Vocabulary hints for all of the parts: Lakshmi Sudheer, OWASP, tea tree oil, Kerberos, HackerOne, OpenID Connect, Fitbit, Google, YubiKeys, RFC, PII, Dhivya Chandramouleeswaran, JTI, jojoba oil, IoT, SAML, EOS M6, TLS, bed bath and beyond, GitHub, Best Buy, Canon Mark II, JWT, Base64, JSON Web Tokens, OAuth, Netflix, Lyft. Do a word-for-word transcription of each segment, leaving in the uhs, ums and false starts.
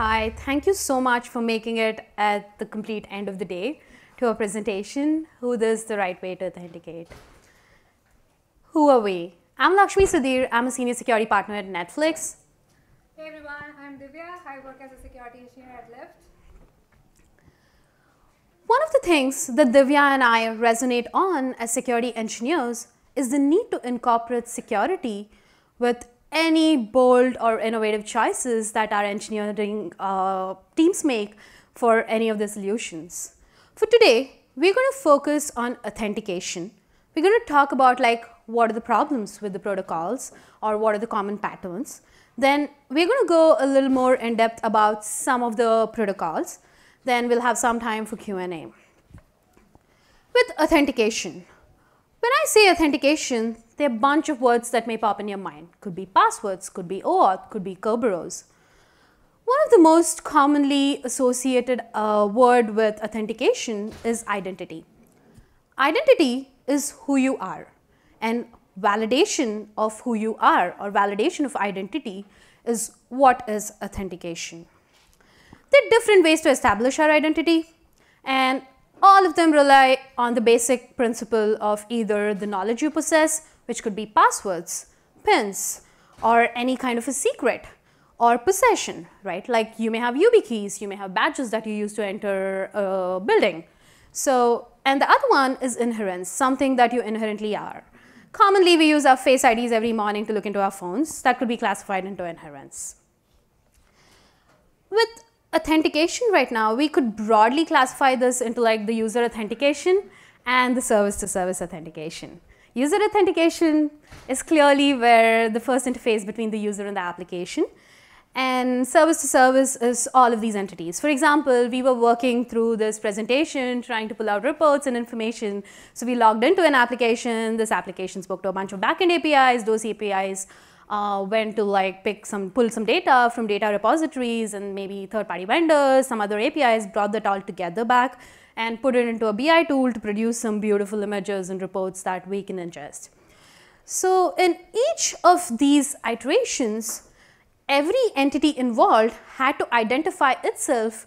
Hi, thank you so much for making it at the complete end of the day to our presentation, Who Is the Right Way to Authenticate? Who are we? I'm Lakshmi Sudheer. I'm a senior security partner at Netflix. Hey everyone, I'm Dhivya. I work as a security engineer at Lyft. One of the things that Dhivya and I resonate on as security engineers is the need to incorporate security with any bold or innovative choices that our engineering uh, teams make for any of the solutions. For today, we're going to focus on authentication. We're going to talk about like what are the problems with the protocols or what are the common patterns. Then we're going to go a little more in depth about some of the protocols. Then we'll have some time for Q and A. With authentication, when I say authentication, there are a bunch of words that may pop in your mind. Could be passwords, could be OAuth, could be Kerberos. One of the most commonly associated uh, word with authentication is identity. Identity is who you are, and validation of who you are or validation of identity is what is authentication. There are different ways to establish our identity, and all of them rely on the basic principle of either the knowledge you possess, which could be passwords, pins, or any kind of a secret or possession, right? Like you may have YubiKeys, you may have badges that you use to enter a building. So, and the other one is inherence, something that you inherently are. Commonly, we use our face I Ds every morning to look into our phones. That could be classified into inherence. With authentication right now, we could broadly classify this into like the user authentication and the service-to-service authentication. User authentication is clearly where the first interface between the user and the application, and service-to-service is all of these entities. For example, we were working through this presentation trying to pull out reports and information. So we logged into an application, this application spoke to a bunch of backend A P Is, those A P Is Uh, went to like pick some, pull some data from data repositories and maybe third-party vendors, some other A P Is, brought that all together back and put it into a B I tool to produce some beautiful images and reports that we can ingest. So in each of these iterations, every entity involved had to identify itself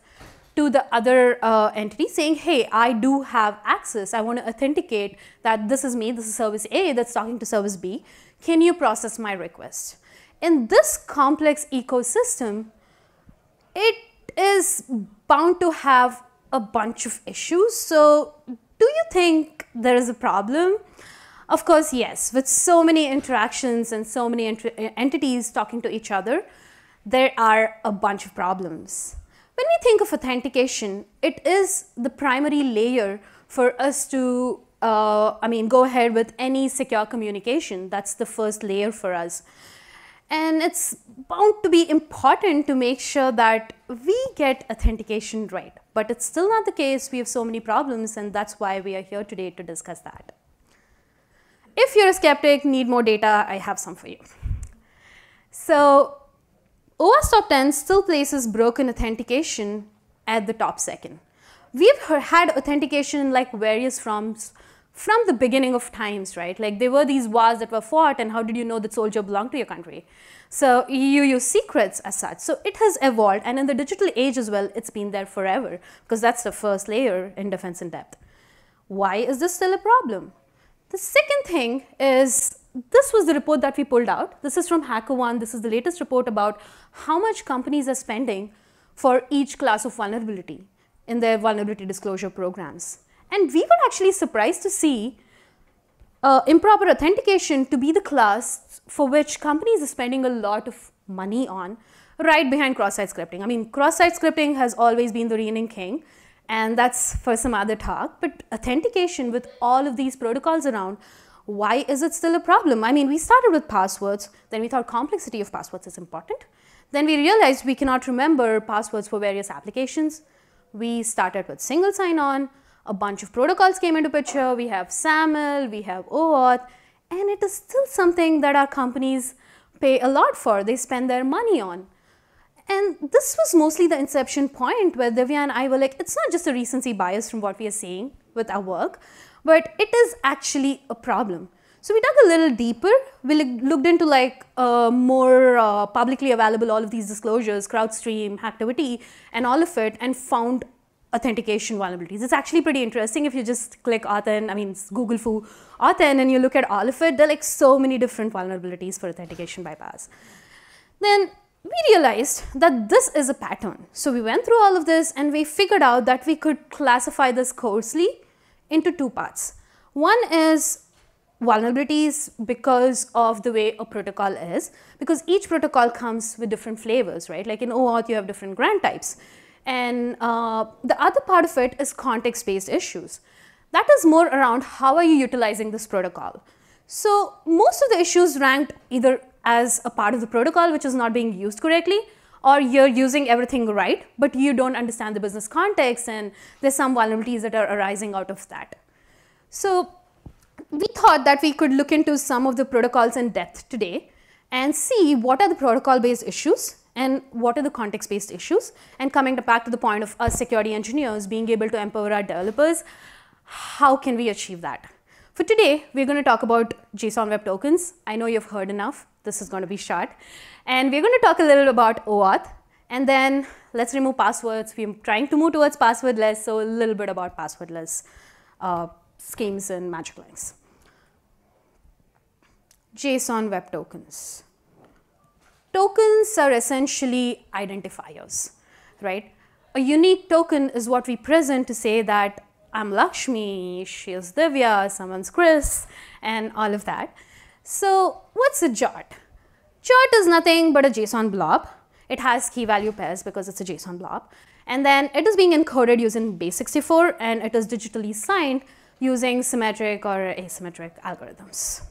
to the other uh, entity saying, hey, I do have access. I want to authenticate that this is me, this is service A that's talking to service B. Can you process my request? In this complex ecosystem, it is bound to have a bunch of issues. So do you think there is a problem? Of course, yes. With so many interactions and so many ent entities talking to each other, there are a bunch of problems. When we think of authentication, it is the primary layer for us to Uh, I mean, go ahead with any secure communication. That's the first layer for us. And it's bound to be important to make sure that we get authentication right. But it's still not the case. We have so many problems, and that's why we are here today to discuss that. If you're a skeptic, need more data, I have some for you. So OWASP top ten still places broken authentication at the top second. We've had authentication in like various forms from the beginning of times, right? Like there were these wars that were fought, and how did you know that soldier belonged to your country? So you use secrets as such. So it has evolved, and in the digital age as well, it's been there forever because that's the first layer in defense in depth. Why is this still a problem? The second thing is, this was the report that we pulled out. This is from HackerOne. This is the latest report about how much companies are spending for each class of vulnerability in their vulnerability disclosure programs. And we were actually surprised to see uh, improper authentication to be the class for which companies are spending a lot of money on, right behind cross-site scripting. I mean, cross-site scripting has always been the reigning king, and that's for some other talk. But authentication with all of these protocols around, why is it still a problem? I mean, we started with passwords, then we thought complexity of passwords is important. Then we realized we cannot remember passwords for various applications. We started with single sign-on, a bunch of protocols came into picture, we have SAML, we have OAuth, and it is still something that our companies pay a lot for, they spend their money on. And this was mostly the inception point where Dhivya and I were like, it's not just a recency bias from what we are seeing with our work, but it is actually a problem. So we dug a little deeper. We looked into like uh, more uh, publicly available, all of these disclosures, CrowdStream, Hacktivity, and all of it, and found authentication vulnerabilities. It's actually pretty interesting if you just click Authn, I mean Google foo Authn, and you look at all of it, there are like so many different vulnerabilities for authentication bypass. Then we realized that this is a pattern. So we went through all of this and we figured out that we could classify this coarsely into two parts. One is vulnerabilities because of the way a protocol is, because each protocol comes with different flavors, right? Like in OAuth, you have different grant types. And uh, the other part of it is context-based issues. That is more around how are you utilizing this protocol. So most of the issues ranked either as a part of the protocol which is not being used correctly, or you're using everything right, but you don't understand the business context and there's some vulnerabilities that are arising out of that. So we thought that we could look into some of the protocols in depth today and see what are the protocol-based issues and what are the context-based issues, and coming back to the point of us security engineers being able to empower our developers, how can we achieve that? For today, we're going to talk about JSON Web Tokens. I know you've heard enough. This is going to be short. And we're going to talk a little about OAuth, and then let's remove passwords. We're trying to move towards passwordless, so a little bit about passwordless uh, schemes and magic links. JSON Web Tokens. Tokens are essentially identifiers, right? A unique token is what we present to say that I'm Lakshmi, she is Dhivya, someone's Chris, and all of that. So what's a J W T? J W T is nothing but a JSON blob. It has key value pairs because it's a JSON blob. And then it is being encoded using base sixty-four, and it is digitally signed using symmetric or asymmetric algorithms.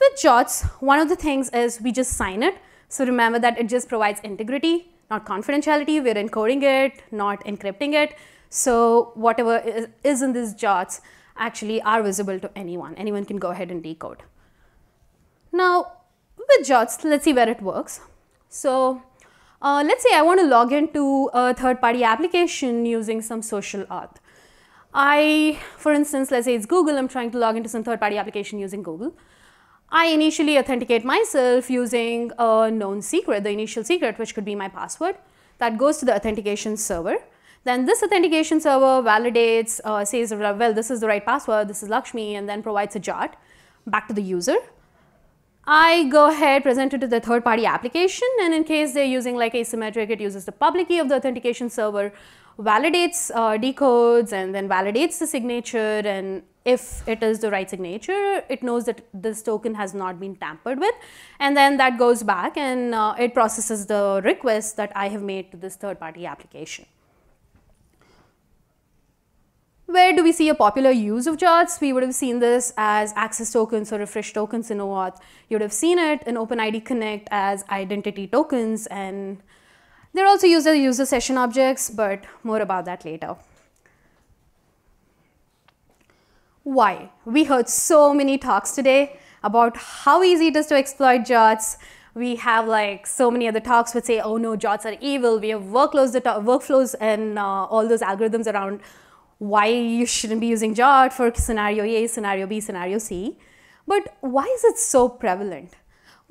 With J W Ts, one of the things is we just sign it. So remember that it just provides integrity, not confidentiality. We're encoding it, not encrypting it. So whatever is in these J W Ts actually are visible to anyone. Anyone can go ahead and decode. Now with J W Ts, let's see where it works. So uh, let's say I want to log into a third-party application using some social auth. I, for instance, let's say it's Google. I'm trying to log into some third-party application using Google. I initially authenticate myself using a known secret, the initial secret, which could be my password. That goes to the authentication server. Then this authentication server validates, uh, says, well, this is the right password, this is Lakshmi, and then provides a J W T back to the user. I go ahead, present it to the third-party application, and in case they're using like asymmetric, it uses the public key of the authentication server, validates, uh, decodes, and then validates the signature, and if it is the right signature, it knows that this token has not been tampered with, and then that goes back and uh, it processes the request that I have made to this third-party application. Where do we see a popular use of J W Ts? We would have seen this as access tokens or refresh tokens in OAuth. You would have seen it in OpenID Connect as identity tokens, and they're also used as user session objects, but more about that later. Why? We heard so many talks today about how easy it is to exploit J W Ts. We have like so many other talks which say, oh no, J W Ts are evil. We have workloads, that are, workflows and uh, all those algorithms around why you shouldn't be using J W T for scenario A, scenario B, scenario C. But why is it so prevalent?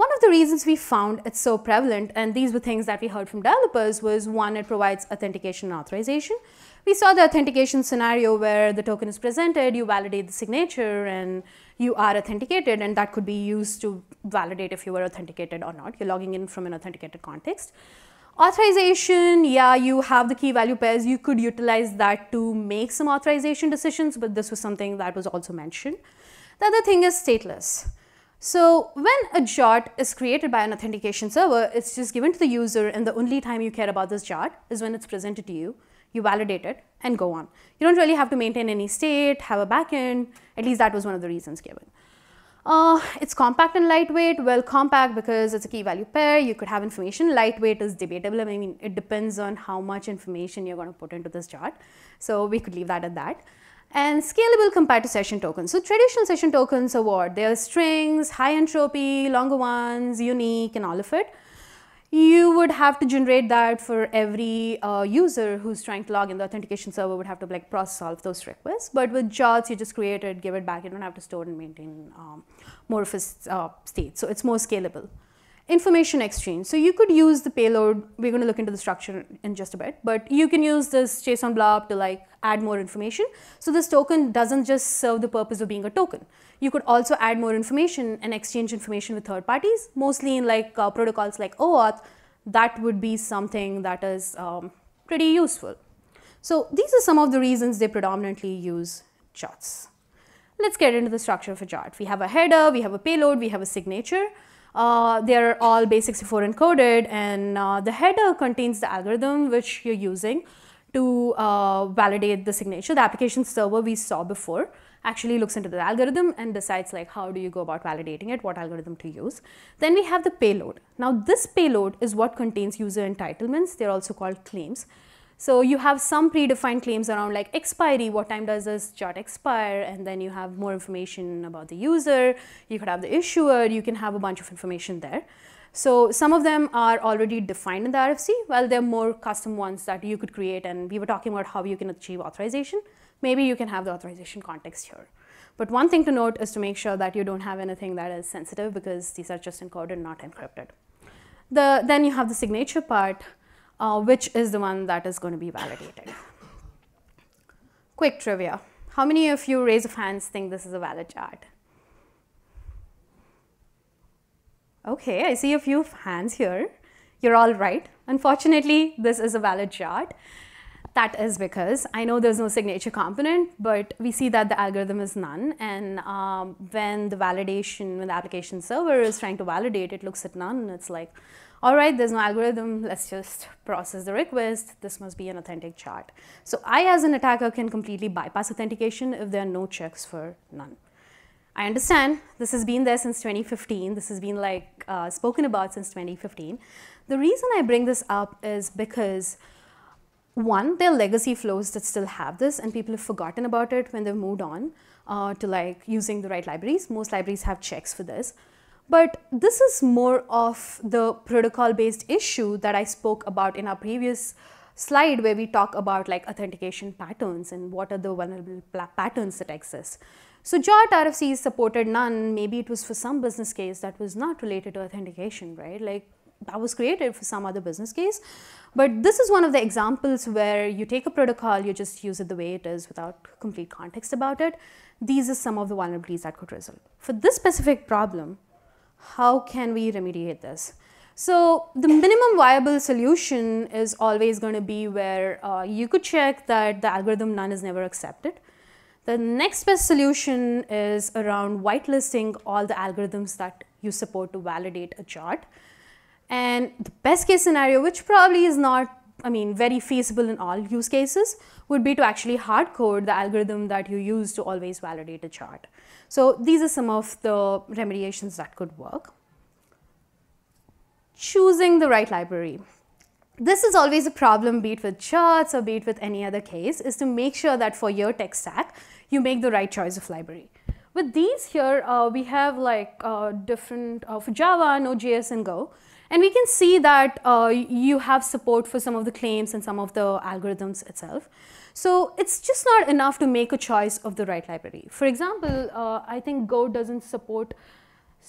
One of the reasons we found it's so prevalent, and these were things that we heard from developers, was one, it provides authentication and authorization. We saw the authentication scenario where the token is presented, you validate the signature, and you are authenticated, and that could be used to validate if you were authenticated or not. You're logging in from an authenticated context. Authorization, yeah, you have the key value pairs. You could utilize that to make some authorization decisions, but this was something that was also mentioned. The other thing is stateless. So when a J W T is created by an authentication server, it's just given to the user, and the only time you care about this J W T is when it's presented to you. You validate it and go on. You don't really have to maintain any state, have a backend. At least that was one of the reasons given. Uh, it's compact and lightweight. Well, compact because it's a key value pair. You could have information. Lightweight is debatable. I mean, it depends on how much information you're going to put into this J W T. So we could leave that at that. And scalable compared to session tokens. So traditional session tokens are what? They are strings, high entropy, longer ones, unique, and all of it. you would have to generate that for every uh, user who's trying to log in. The authentication server would have to like process solve those requests. But with J W T, you just create it, give it back. You don't have to store and maintain um, amorphous uh, state. So it's more scalable. Information exchange. So you could use the payload. We're going to look into the structure in just a bit, but you can use this JSON blob to like add more information. So this token doesn't just serve the purpose of being a token. You could also add more information and exchange information with third parties, mostly in like uh, protocols like OAuth. That would be something that is um, pretty useful. So these are some of the reasons they predominantly use J W Ts. Let's get into the structure of a J W T. We have a header, we have a payload, we have a signature. Uh, they are all base sixty-four encoded, and uh, the header contains the algorithm which you're using to uh, validate the signature. The application server we saw before actually looks into the algorithm and decides like how do you go about validating it, what algorithm to use. Then we have the payload. Now this payload is what contains user entitlements. They're also called claims. So you have some predefined claims around like expiry, what time does this J W T expire, and then you have more information about the user, you could have the issuer, you can have a bunch of information there. So some of them are already defined in the R F C, while there are more custom ones that you could create, and we were talking about how you can achieve authorization. Maybe you can have the authorization context here. But one thing to note is to make sure that you don't have anything that is sensitive, because these are just encoded, not encrypted. The, then you have the signature part, Uh, which is the one that is going to be validated. Quick trivia. How many of you, raise of hands, think this is a valid J W T? Okay, I see a few hands here. You're all right. Unfortunately, this is a valid J W T. That is because I know there's no signature component, but we see that the algorithm is none. And um, when the validation, when the application server is trying to validate, it looks at none and it's like, all right, there's no algorithm, let's just process the request, this must be an authentic J W T. So I as an attacker can completely bypass authentication if there are no checks for none. I understand this has been there since twenty fifteen, this has been like uh, spoken about since twenty fifteen. The reason I bring this up is because one, there are legacy flows that still have this and people have forgotten about it when they've moved on uh, to like using the right libraries. Most libraries have checks for this. But this is more of the protocol-based issue that I spoke about in our previous slide, where we talk about like authentication patterns and what are the vulnerable patterns that exist. So J W T R F C supported none. Maybe it was for some business case that was not related to authentication, right? Like that was created for some other business case. But this is one of the examples where you take a protocol, you just use it the way it is without complete context about it. These are some of the vulnerabilities that could result. For this specific problem, how can we remediate this? So the minimum viable solution is always going to be where uh, you could check that the algorithm none is never accepted. The next best solution is around whitelisting all the algorithms that you support to validate a J W T. And the best case scenario, which probably is not, I mean, very feasible in all use cases, would be to actually hard code the algorithm that you use to always validate a J W T. So these are some of the remediations that could work. Choosing the right library. This is always a problem, be it with J W Ts or be it with any other case, is to make sure that for your tech stack, you make the right choice of library. With these here, uh, we have like uh, different, uh, for Java, Node.js and Go. And we can see that uh, you have support for some of the claims and some of the algorithms itself. So it's just not enough to make a choice of the right library. For example, uh, I think Go doesn't support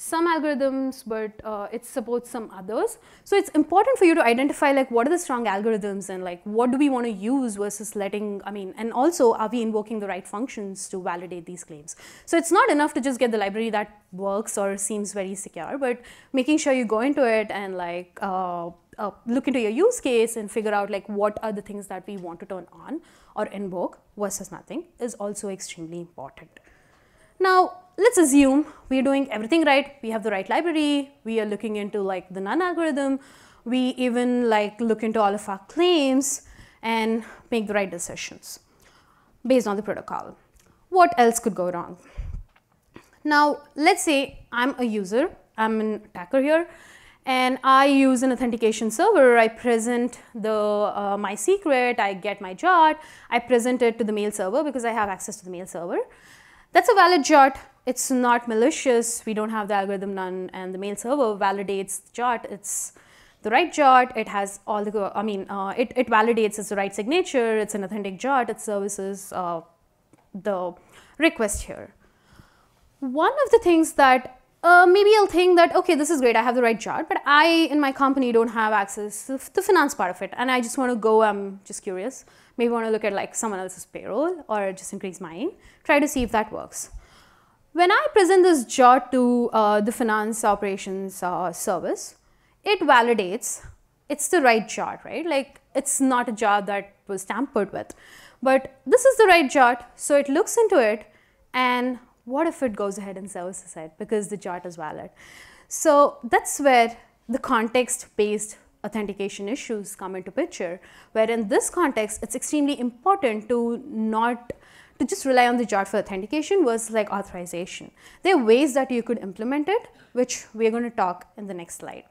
some algorithms, but uh, it supports some others. So it's important for you to identify like what are the strong algorithms and like what do we want to use versus letting, I mean, and also are we invoking the right functions to validate these claims. So it's not enough to just get the library that works or seems very secure, but making sure you go into it and like uh, uh, look into your use case and figure out like what are the things that we want to turn on or invoke versus nothing is also extremely important. Now, let's assume we're doing everything right. We have the right library. We are looking into like the none algorithm. We even like look into all of our claims and make the right decisions based on the protocol. What else could go wrong? Now, let's say I'm a user. I'm an attacker here. And I use an authentication server. I present the, uh, my secret. I get my J W T. I present it to the mail server because I have access to the mail server. That's a valid J W T, it's not malicious, we don't have the algorithm none, and the mail server validates the J W T, it's the right J W T, it has all the, I mean, uh, it, it validates it's the right signature, it's an authentic J W T, it services uh, the request here. One of the things that Uh, maybe I'll think that, okay, this is great, I have the right J W T, but I in my company don't have access to the finance part of it, and I just want to go, I'm just curious, maybe want to look at like someone else's payroll or just increase mine, try to see if that works. When I present this J W T to uh, the finance operations uh, service, it validates it's the right J W T, right? Like it's not a J W T that was tampered with, but this is the right J W T, so it looks into it, and what if it goes ahead and services it because the J W T is valid? So that's where the context-based authentication issues come into picture, where in this context, it's extremely important to not to just rely on the J W T for authentication versus like authorization. There are ways that you could implement it, which we're going to talk in the next slide.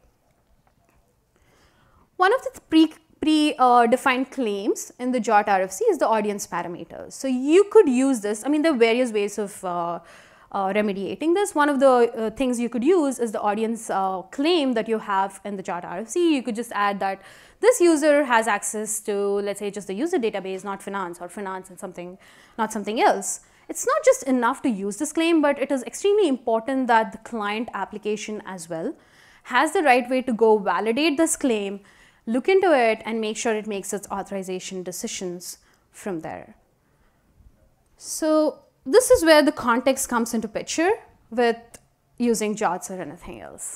One of the pre pre-defined uh, claims in the J W T R F C is the audience parameters. So you could use this, I mean there are various ways of uh, uh, remediating this. One of the uh, things you could use is the audience uh, claim that you have in the J W T R F C. You could just add that this user has access to, let's say, just the user database, not finance, or finance and something, not something else. It's not just enough to use this claim, but it is extremely important that the client application as well has the right way to go validate this claim, look into it, and make sure it makes its authorization decisions from there. So this is where the context comes into picture with using J W Ts or anything else.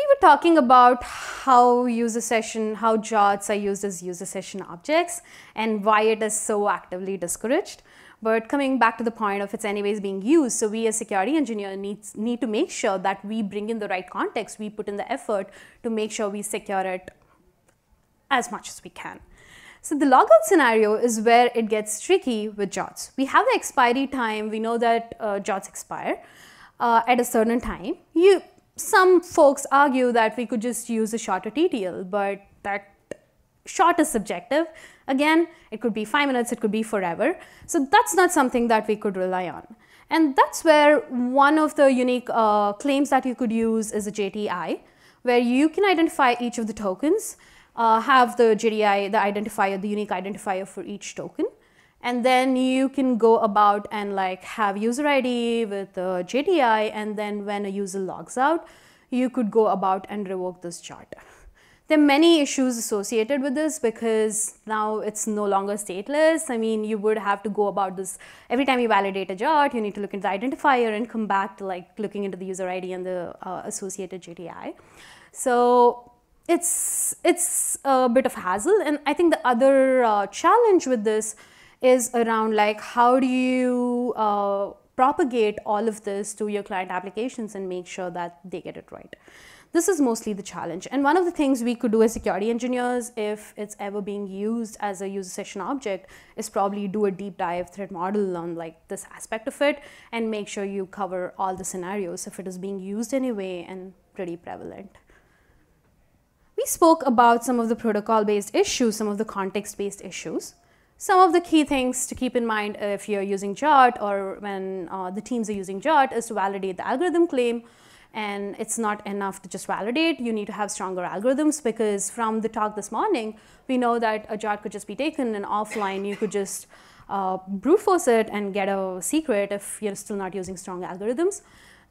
We were talking about how user session, how J W Ts are used as user session objects and why it is so actively discouraged. But coming back to the point of it's anyways being used, so we as security engineer needs, need to make sure that we bring in the right context, we put in the effort to make sure we secure it as much as we can. So the logout scenario is where it gets tricky with J W Ts. We have the expiry time, we know that uh, J W Ts expire uh, at a certain time. You, some folks argue that we could just use a shorter T T L, but that short is subjective. Again, it could be five minutes, it could be forever. So that's not something that we could rely on. And that's where one of the unique uh, claims that you could use is a J T I, where you can identify each of the tokens, uh, have the J T I, the identifier, the unique identifier for each token. And then you can go about and like have user I D with the J T I, and then when a user logs out, you could go about and revoke this J W T. There are many issues associated with this because now it's no longer stateless. I mean, you would have to go about this every time you validate a J W T, you need to look into the identifier and come back to like looking into the user I D and the uh, associated J T I. So it's, it's a bit of hassle. And I think the other uh, challenge with this is around like how do you uh, propagate all of this to your client applications and make sure that they get it right. This is mostly the challenge, and one of the things we could do as security engineers if it's ever being used as a user session object is probably do a deep dive threat model on like this aspect of it and make sure you cover all the scenarios if it is being used anyway and pretty prevalent. We spoke about some of the protocol-based issues, some of the context-based issues. Some of the key things to keep in mind if you're using J W T or when uh, the teams are using J W T is to validate the algorithm claim. And it's not enough to just validate, you need to have stronger algorithms, because from the talk this morning, we know that a J W T could just be taken and offline you could just uh, brute force it and get a secret if you're still not using strong algorithms.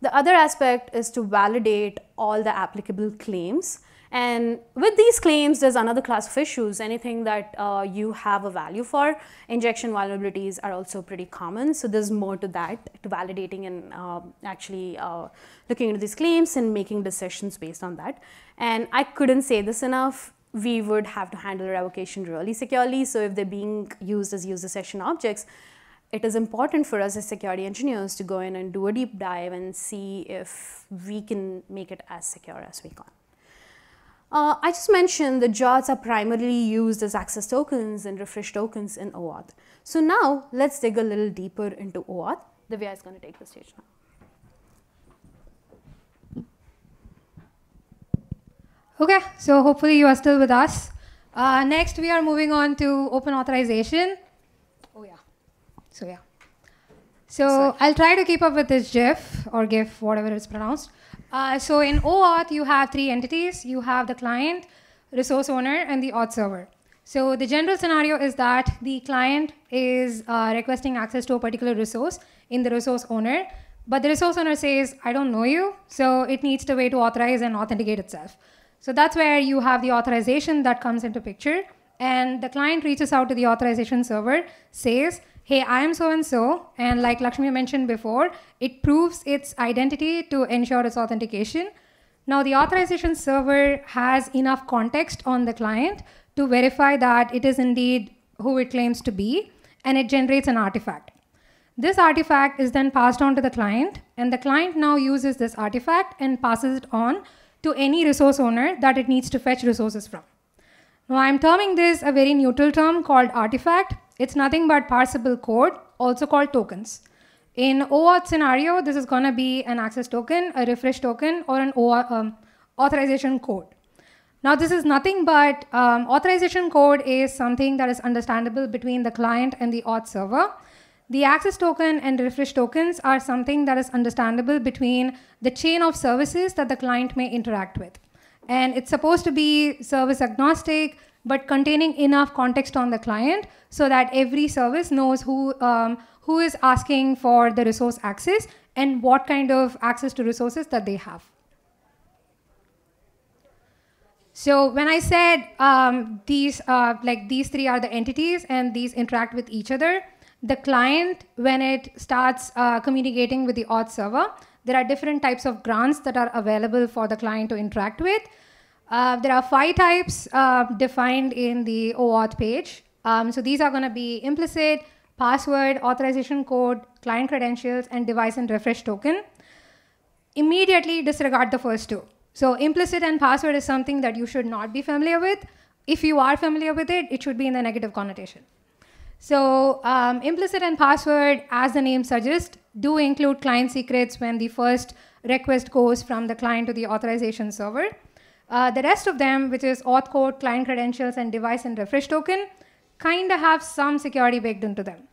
The other aspect is to validate all the applicable claims. And with these claims, there's another class of issues, anything that uh, you have a value for. Injection vulnerabilities are also pretty common, so there's more to that, to validating and uh, actually uh, looking into these claims and making decisions based on that. And I couldn't say this enough, we would have to handle revocation really securely, so if they're being used as user session objects, it is important for us as security engineers to go in and do a deep dive and see if we can make it as secure as we can. Uh, I just mentioned the J W Ts are primarily used as access tokens and refresh tokens in OAuth. So now let's dig a little deeper into OAuth. Dhivya is going to take the stage now. Okay, so hopefully you are still with us. Uh, next we are moving on to open authorization. Oh yeah, so yeah. So Sorry. I'll try to keep up with this GIF or GIF, whatever it's pronounced. Uh, so in OAuth, you have three entities. You have the client, resource owner, and the auth server. So the general scenario is that the client is uh, requesting access to a particular resource in the resource owner, but the resource owner says, I don't know you, so it needs the way to authorize and authenticate itself. So that's where you have the authorization that comes into picture, and the client reaches out to the authorization server, says, hey, I am so-and-so, and like Lakshmi mentioned before, it proves its identity to ensure its authentication. Now the authorization server has enough context on the client to verify that it is indeed who it claims to be, and it generates an artifact. This artifact is then passed on to the client, and the client now uses this artifact and passes it on to any resource owner that it needs to fetch resources from. Now I'm terming this a very neutral term called artifact. It's nothing but parsable code, also called tokens. In OAuth scenario, this is going to be an access token, a refresh token, or an OAuth, um, authorization code. Now, this is nothing but um, authorization code is something that is understandable between the client and the auth server. The access token and refresh tokens are something that is understandable between the chain of services that the client may interact with. And it's supposed to be service agnostic, but containing enough context on the client so that every service knows who, um, who is asking for the resource access and what kind of access to resources that they have. So when I said um, these, uh, like these three are the entities and these interact with each other, the client, when it starts uh, communicating with the auth server, there are different types of grants that are available for the client to interact with. Uh, there are five types uh, defined in the OAuth page. Um, so these are going to be implicit, password, authorization code, client credentials, and device and refresh token. Immediately disregard the first two. So implicit and password is something that you should not be familiar with. If you are familiar with it, it should be in the negative connotation. So um, implicit and password, as the name suggests, do include client secrets when the first request goes from the client to the authorization server. Uh, the rest of them, which is auth code, client credentials, and device and refresh token, kind of have some security baked into them.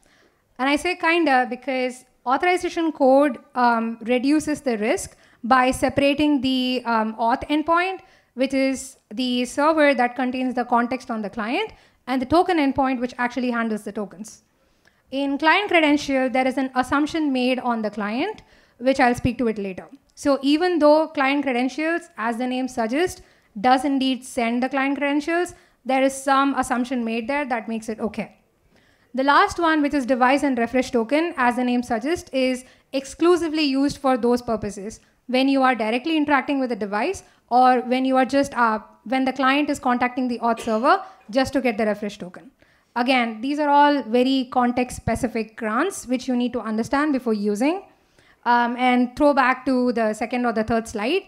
And I say kind of because authorization code um, reduces the risk by separating the um, auth endpoint, which is the server that contains the context on the client, and the token endpoint, which actually handles the tokens. In client credential, there is an assumption made on the client, which I'll speak to it later. So even though client credentials, as the name suggests, does indeed send the client credentials, there is some assumption made there that makes it okay. The last one, which is device and refresh token, as the name suggests, is exclusively used for those purposes. When you are directly interacting with a device, or when you are just, uh, when the client is contacting the auth server just to get the refresh token. Again, these are all very context specific grants, which you need to understand before using. Um, and throw back to the second or the third slide.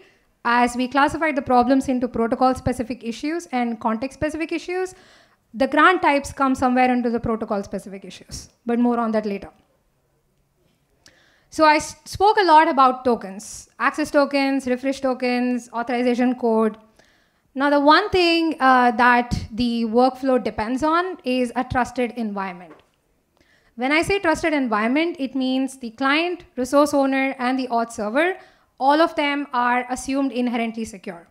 As we classified the problems into protocol-specific issues and context-specific issues, the grant types come somewhere into the protocol-specific issues, but more on that later. So I spoke a lot about tokens, access tokens, refresh tokens, authorization code. Now the one thing uh, that the workflow depends on is a trusted environment. When I say trusted environment, it means the client, resource owner, and the auth server, all of them are assumed inherently secure.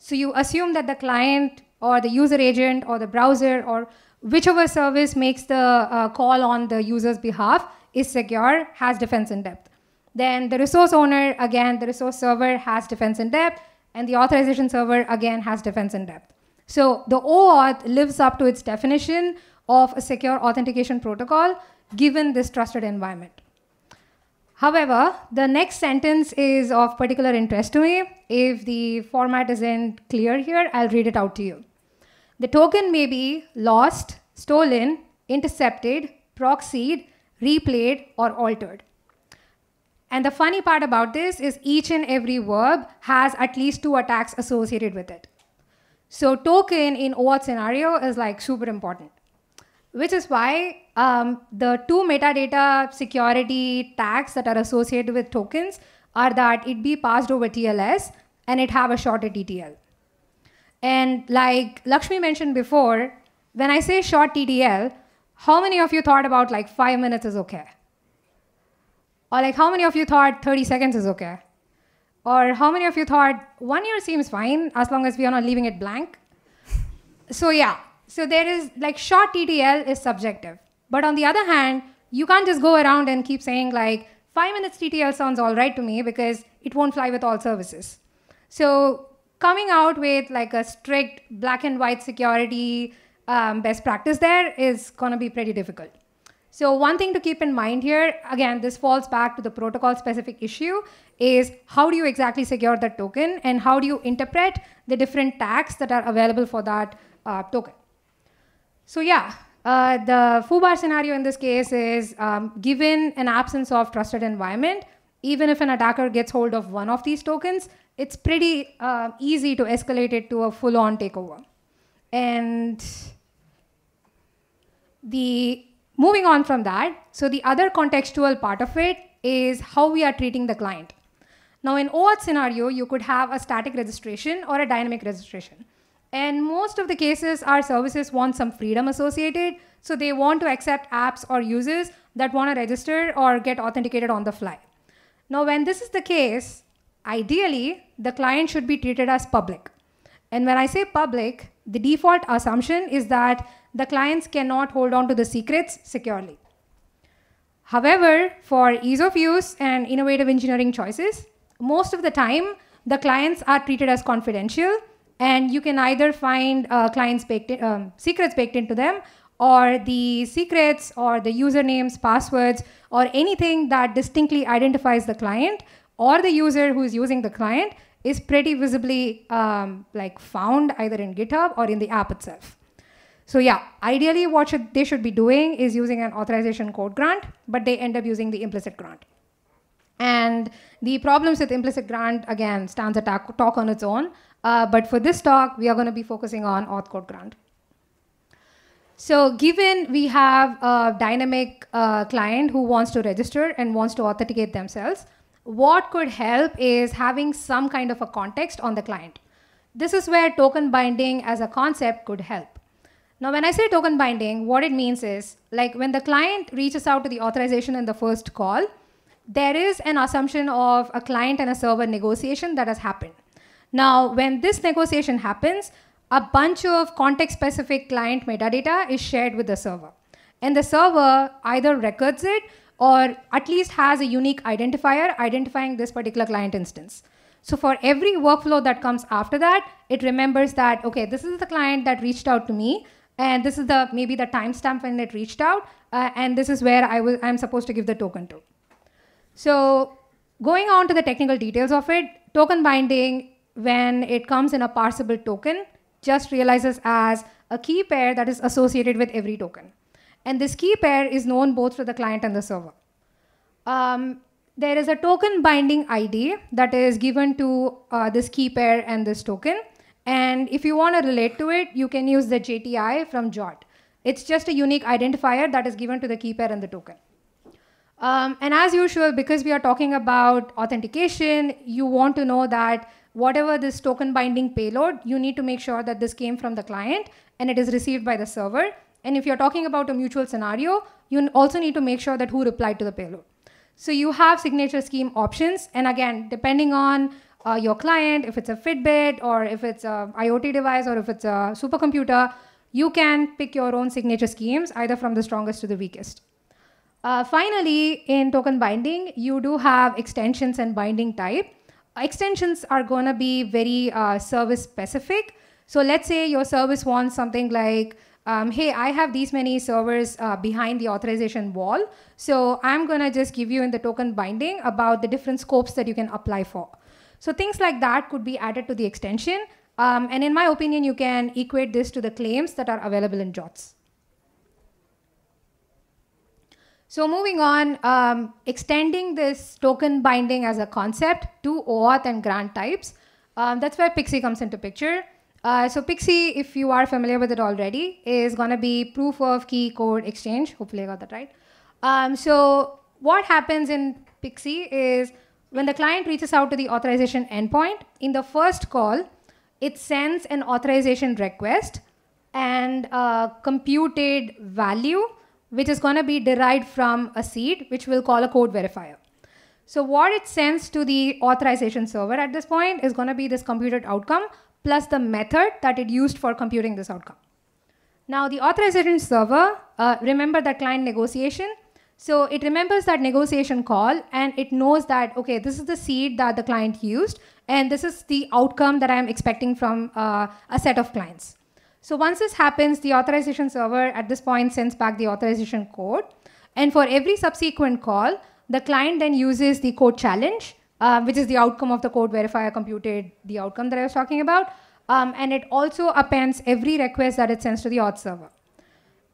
So you assume that the client or the user agent or the browser or whichever service makes the uh, call on the user's behalf is secure, has defense in depth. Then the resource owner, again, the resource server has defense in depth, and the authorization server, again, has defense in depth. So the OAuth lives up to its definition of a secure authentication protocol, given this trusted environment. However, the next sentence is of particular interest to me. If the format isn't clear here, I'll read it out to you. The token may be lost, stolen, intercepted, proxied, replayed, or altered. And the funny part about this is each and every verb has at least two attacks associated with it. So token in OAuth scenario is like super important, which is why um, the two metadata security tags that are associated with tokens are that it be passed over T L S and it have a shorter T T L. And like Lakshmi mentioned before, when I say short T T L, how many of you thought about like five minutes is okay? Or like how many of you thought thirty seconds is okay? Or how many of you thought one year seems fine as long as we are not leaving it blank? So yeah, so there is like short T T L is subjective. But on the other hand, you can't just go around and keep saying like five minutes T T L sounds all right to me, because it won't fly with all services. So coming out with like a strict black and white security um, best practice there is gonna be pretty difficult. So one thing to keep in mind here, again, this falls back to the protocol specific issue, is how do you exactly secure the token and how do you interpret the different tags that are available for that uh, token? So yeah, uh, the foobar scenario in this case is um, given an absence of trusted environment, even if an attacker gets hold of one of these tokens, it's pretty uh, easy to escalate it to a full on takeover. And the moving on from that, so the other contextual part of it is how we are treating the client. Now in OAuth scenario, you could have a static registration or a dynamic registration. And most of the cases, our services want some freedom associated. So they want to accept apps or users that want to register or get authenticated on the fly. Now when this is the case, ideally, the client should be treated as public. And when I say public, the default assumption is that the clients cannot hold on to the secrets securely. However, for ease of use and innovative engineering choices, most of the time, the clients are treated as confidential, and you can either find uh, clients baked in, um, secrets baked into them, or the secrets or the usernames, passwords, or anything that distinctly identifies the client or the user who's using the client is pretty visibly um, like found either in GitHub or in the app itself. So yeah, ideally what should, they should be doing is using an authorization code grant, but they end up using the implicit grant. And the problems with implicit grant, again, stands a talk on its own. Uh, but for this talk, we are going to be focusing on auth code grant. So given we have a dynamic uh, client who wants to register and wants to authenticate themselves, what could help is having some kind of a context on the client. This is where token binding as a concept could help. Now, when I say token binding, what it means is, like when the client reaches out to the authorization in the first call, there is an assumption of a client and a server negotiation that has happened. Now, when this negotiation happens, a bunch of context-specific client metadata is shared with the server. And the server either records it or at least has a unique identifier identifying this particular client instance. So for every workflow that comes after that, it remembers that, okay, this is the client that reached out to me, and this is the maybe the timestamp when it reached out, uh, and this is where I was, I'm supposed to give the token to. So going on to the technical details of it, token binding, when it comes in a parsable token, just realizes as a key pair that is associated with every token. And this key pair is known both to the client and the server. Um, there is a token binding I D that is given to uh, this key pair and this token. And if you want to relate to it, you can use the J T I from J W T. It's just a unique identifier that is given to the key pair and the token. Um, and as usual, because we are talking about authentication, you want to know that whatever this token binding payload, you need to make sure that this came from the client and it is received by the server. And if you're talking about a mutual scenario, you also need to make sure that who replied to the payload. So you have signature scheme options. And again, depending on uh, your client, if it's a Fitbit or if it's a IoT device or if it's a supercomputer, you can pick your own signature schemes, either from the strongest to the weakest. Uh, finally, in token binding, you do have extensions and binding type. Extensions are going to be very uh, service specific. So let's say your service wants something like, Um, hey, I have these many servers uh, behind the authorization wall, so I'm going to just give you in the token binding about the different scopes that you can apply for. So things like that could be added to the extension. Um, and in my opinion, you can equate this to the claims that are available in J W Ts. So moving on, um, extending this token binding as a concept to OAuth and grant types. Um, that's where Pixie comes into picture. Uh, so Pixie, if you are familiar with it already, is going to be proof of key code exchange. Hopefully I got that right. Um, so what happens in Pixie is when the client reaches out to the authorization endpoint, in the first call, it sends an authorization request and a computed value, which is going to be derived from a seed, which we'll call a code verifier. So what it sends to the authorization server at this point is going to be this computed outcome plus the method that it used for computing this outcome. Now the authorization server, uh, remember that client negotiation. So it remembers that negotiation call and it knows that, okay, this is the seed that the client used and this is the outcome that I'm expecting from uh, a set of clients. So once this happens, the authorization server at this point sends back the authorization code. And for every subsequent call, the client then uses the code challenge, uh, which is the outcome of the code verifier computed the outcome that I was talking about. Um, and it also appends every request that it sends to the auth server.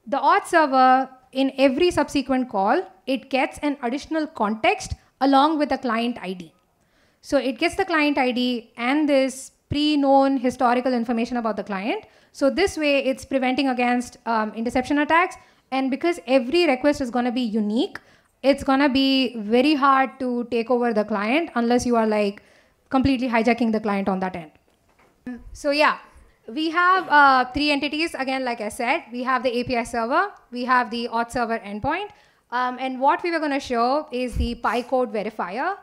The auth server, in every subsequent call, it gets an additional context along with the client I D. So it gets the client I D and this pre-known historical information about the client. So this way it's preventing against um, interception attacks. And because every request is going to be unique, it's going to be very hard to take over the client unless you are like completely hijacking the client on that end. So yeah, we have uh, three entities. Again, like I said, we have the A P I server, we have the auth server endpoint, um, and what we were going to show is the P I I code verifier,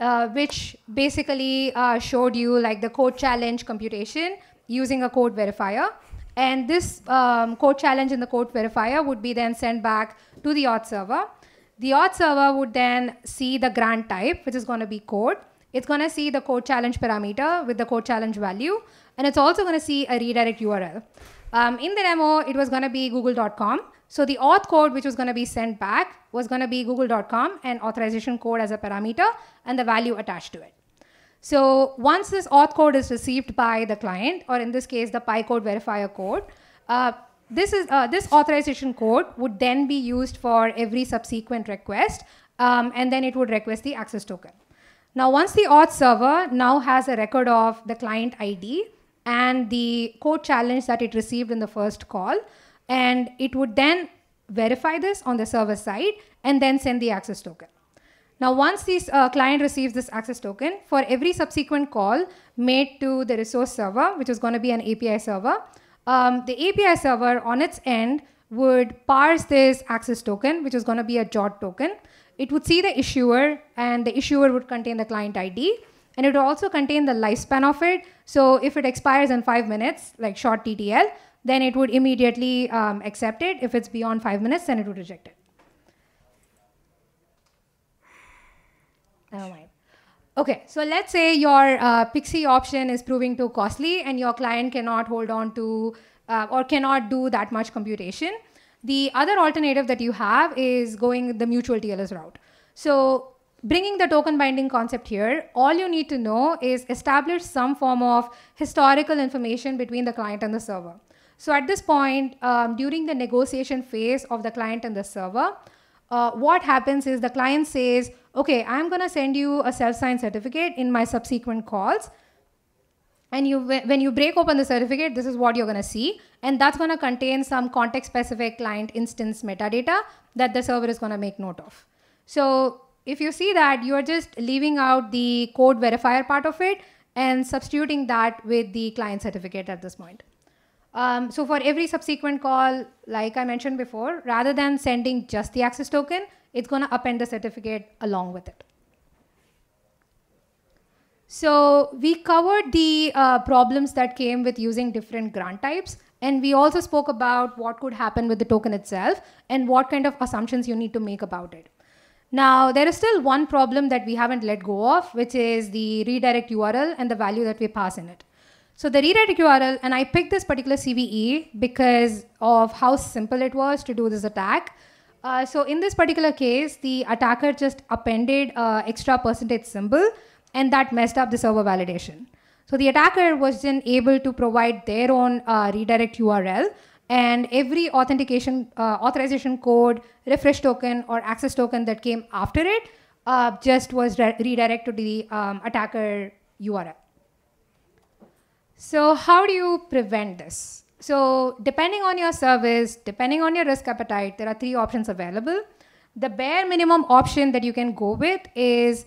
uh, which basically uh, showed you like the code challenge computation using a code verifier. And this um, code challenge in the code verifier would be then sent back to the auth server. The auth server would then see the grant type, which is going to be code. It's going to see the code challenge parameter with the code challenge value. And it's also going to see a redirect U R L. Um, in the demo, it was going to be google dot com. So the auth code, which was going to be sent back, was going to be google dot com and authorization code as a parameter and the value attached to it. So once this auth code is received by the client, or in this case, the P I I code verifier code, uh, this, is, uh, this authorization code would then be used for every subsequent request. Um, and then it would request the access token. Now, once the auth server now has a record of the client I D and the code challenge that it received in the first call, and it would then verify this on the server side and then send the access token. Now, once the uh, client receives this access token, for every subsequent call made to the resource server, which is going to be an A P I server, um, the A P I server on its end would parse this access token, which is going to be a J W T token. It would see the issuer, and the issuer would contain the client I D, and it would also contain the lifespan of it. So if it expires in five minutes, like short T T L, then it would immediately um, accept it. If it's beyond five minutes, then it would reject it. Never mind. Okay, so let's say your uh, Pixie option is proving too costly, and your client cannot hold on to uh, or cannot do that much computation. The other alternative that you have is going the mutual T L S route. So bringing the token binding concept here, all you need to know is establish some form of historical information between the client and the server. So at this point, um, during the negotiation phase of the client and the server, uh, what happens is the client says, okay, I'm going to send you a self-signed certificate in my subsequent calls. And you, when you break open the certificate, this is what you're going to see. And that's going to contain some context-specific client instance metadata that the server is going to make note of. So if you see that, you're just leaving out the code verifier part of it and substituting that with the client certificate at this point. Um, so for every subsequent call, like I mentioned before, rather than sending just the access token, it's going to append the certificate along with it. So we covered the uh, problems that came with using different grant types. And we also spoke about what could happen with the token itself and what kind of assumptions you need to make about it. Now, there is still one problem that we haven't let go of, which is the redirect U R L and the value that we pass in it. So the redirect U R L, and I picked this particular C V E because of how simple it was to do this attack. Uh, so in this particular case, the attacker just appended uh, extra percentage symbol, and that messed up the server validation. So the attacker was then able to provide their own uh, redirect U R L, and every authentication, uh, authorization code, refresh token, or access token that came after it uh, just was re redirected to the um, attacker U R L. So how do you prevent this? So depending on your service, depending on your risk appetite, there are three options available. The bare minimum option that you can go with is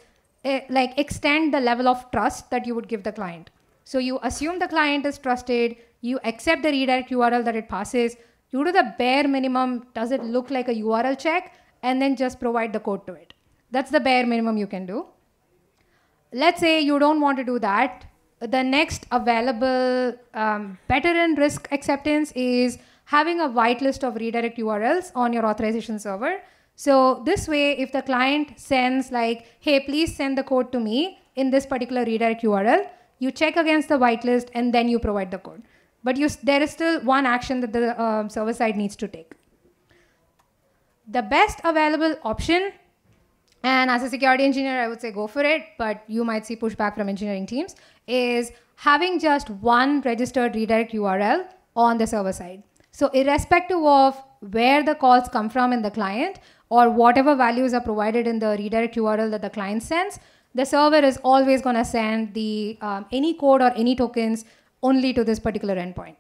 like extend the level of trust that you would give the client. So you assume the client is trusted, you accept the redirect U R L that it passes, you do the bare minimum, does it look like a U R L check, and then just provide the code to it. That's the bare minimum you can do. Let's say you don't want to do that. The next available um, better and risk acceptance is having a whitelist of redirect U R Ls on your authorization server. So this way, if the client sends like, hey, please send the code to me in this particular redirect U R L, you check against the whitelist and then you provide the code. But you, there is still one action that the uh, server side needs to take. The best available option, and as a security engineer, I would say go for it, but you might see pushback from engineering teams, is having just one registered redirect U R L on the server side. So irrespective of where the calls come from in the client or whatever values are provided in the redirect U R L that the client sends, the server is always going to send the um, any code or any tokens only to this particular endpoint.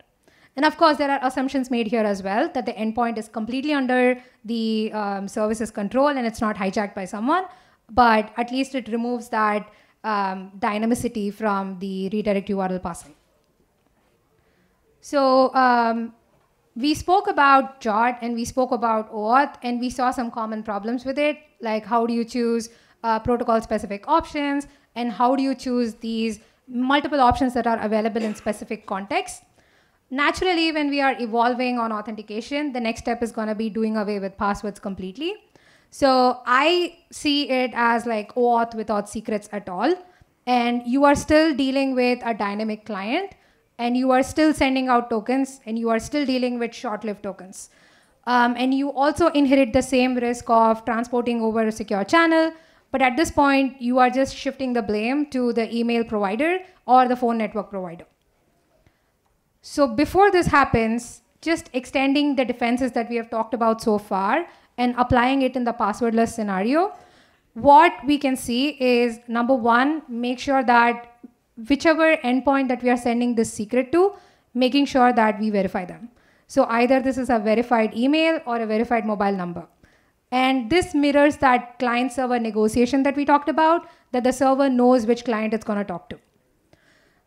And of course, there are assumptions made here as well that the endpoint is completely under the um, service's control and it's not hijacked by someone, but at least it removes that um, dynamicity from the redirect U R L passing. So um, we spoke about J W T and we spoke about OAuth and we saw some common problems with it, like how do you choose uh, protocol-specific options and how do you choose these multiple options that are available in specific contexts. Naturally, when we are evolving on authentication, the next step is going to be doing away with passwords completely. So I see it as like OAuth without secrets at all. And you are still dealing with a dynamic client and you are still sending out tokens and you are still dealing with short-lived tokens. Um, and you also inherit the same risk of transporting over a secure channel. But at this point, you are just shifting the blame to the email provider or the phone network provider. So before this happens, just extending the defenses that we have talked about so far and applying it in the passwordless scenario, what we can see is, number one, make sure that whichever endpoint that we are sending this secret to, making sure that we verify them. So either this is a verified email or a verified mobile number. And this mirrors that client-server negotiation that we talked about, that the server knows which client it's going to talk to.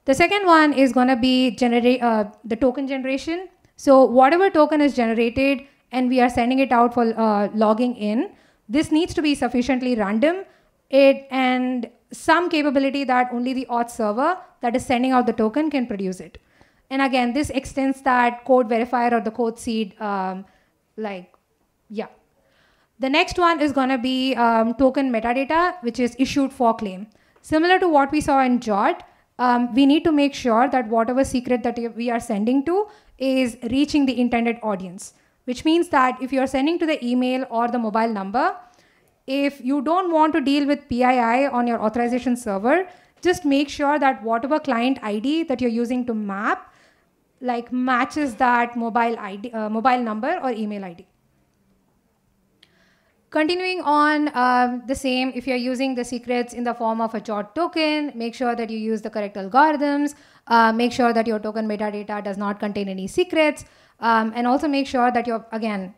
The second one is going to be generate uh, the token generation. So whatever token is generated and we are sending it out for uh, logging in, this needs to be sufficiently random it, and some capability that only the auth server that is sending out the token can produce it. And again, this extends that code verifier or the code seed, um, like, yeah. The next one is going to be um, token metadata, which is issued for claim. Similar to what we saw in J W T, Um, we need to make sure that whatever secret that we are sending to is reaching the intended audience, which means that if you're sending to the email or the mobile number, if you don't want to deal with P I I on your authorization server, just make sure that whatever client I D that you're using to map like matches that mobile I D, uh, mobile number or email I D. Continuing on um, the same, if you're using the secrets in the form of a J W T token, make sure that you use the correct algorithms, uh, make sure that your token metadata does not contain any secrets, um, and also make sure that you're, again,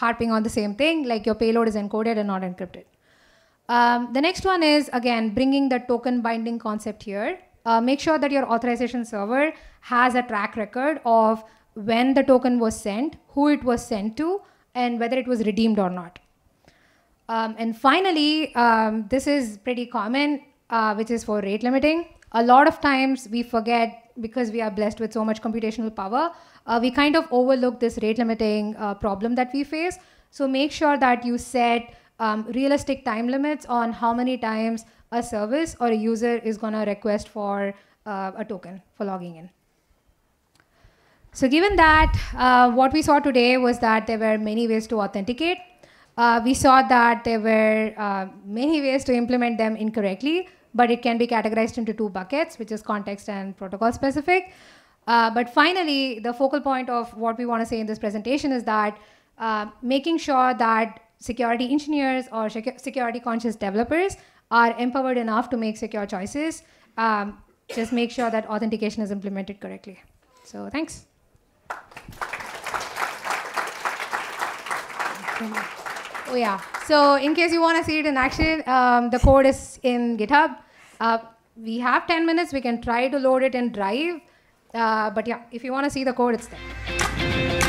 harping on the same thing, like your payload is encoded and not encrypted. Um, the next one is, again, bringing the token binding concept here. Uh, make sure that your authorization server has a track record of when the token was sent, who it was sent to, and whether it was redeemed or not. Um, and finally, um, this is pretty common, uh, which is for rate limiting. A lot of times we forget, because we are blessed with so much computational power, uh, we kind of overlook this rate limiting uh, problem that we face. So make sure that you set um, realistic time limits on how many times a service or a user is going to request for uh, a token for logging in. So given that, uh, what we saw today was that there were many ways to authenticate. Uh, we saw that there were uh, many ways to implement them incorrectly, but it can be categorized into two buckets, which is context and protocol specific. Uh, but finally, the focal point of what we want to say in this presentation is that uh, making sure that security engineers or security conscious developers are empowered enough to make secure choices. Um, just make sure that authentication is implemented correctly. So thanks. Thank you. Oh yeah, so in case you want to see it in action, um, the code is in GitHub. Uh, we have ten minutes, we can try to load it in Drive. Uh, but yeah, if you want to see the code, it's there.